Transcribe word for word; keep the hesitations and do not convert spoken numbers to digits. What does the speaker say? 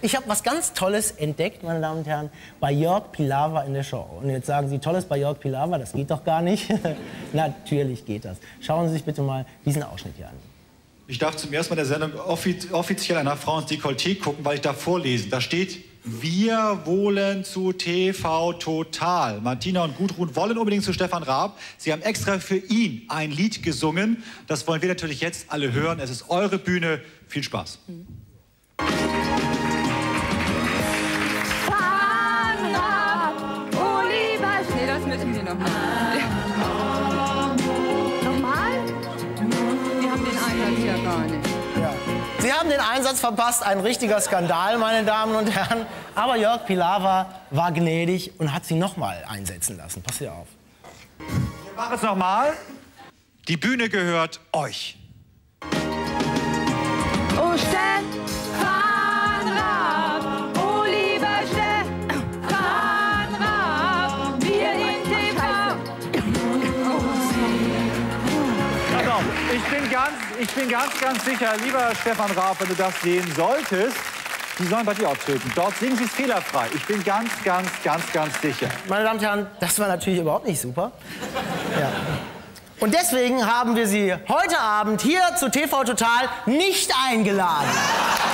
Ich habe was ganz Tolles entdeckt, meine Damen und Herren, bei Jörg Pilawa in der Show. Und jetzt sagen Sie, Tolles bei Jörg Pilawa, das geht doch gar nicht. Natürlich geht das. Schauen Sie sich bitte mal diesen Ausschnitt hier an. Ich darf zum ersten Mal der Sendung offiz offiziell einer Frau ins Dekolleté gucken, weil ich da vorlesen. Da steht, wir wollen zu T V Total. Martina und Gudrun wollen unbedingt zu Stefan Raab. Sie haben extra für ihn ein Lied gesungen. Das wollen wir natürlich jetzt alle hören. Es ist eure Bühne. Viel Spaß. Mhm. Müssen wir nochmal. Ah, nochmal? Wir haben den Einsatz ja gar nicht. Ja. Sie haben den Einsatz verpasst, ein richtiger Skandal, meine Damen und Herren. Aber Jörg Pilawa war gnädig und hat sie nochmal einsetzen lassen. Pass hier auf. Wir machen es nochmal. Die Bühne gehört euch. Oh, Stefan! Ich bin, ganz, ich bin ganz, ganz sicher, lieber Stefan Raab, wenn du das sehen solltest, die sollen bei dir auftreten. Dort singen sie es fehlerfrei. Ich bin ganz, ganz, ganz, ganz sicher. Meine Damen und Herren, das war natürlich überhaupt nicht super. Ja. Und deswegen haben wir sie heute Abend hier zu T V Total nicht eingeladen.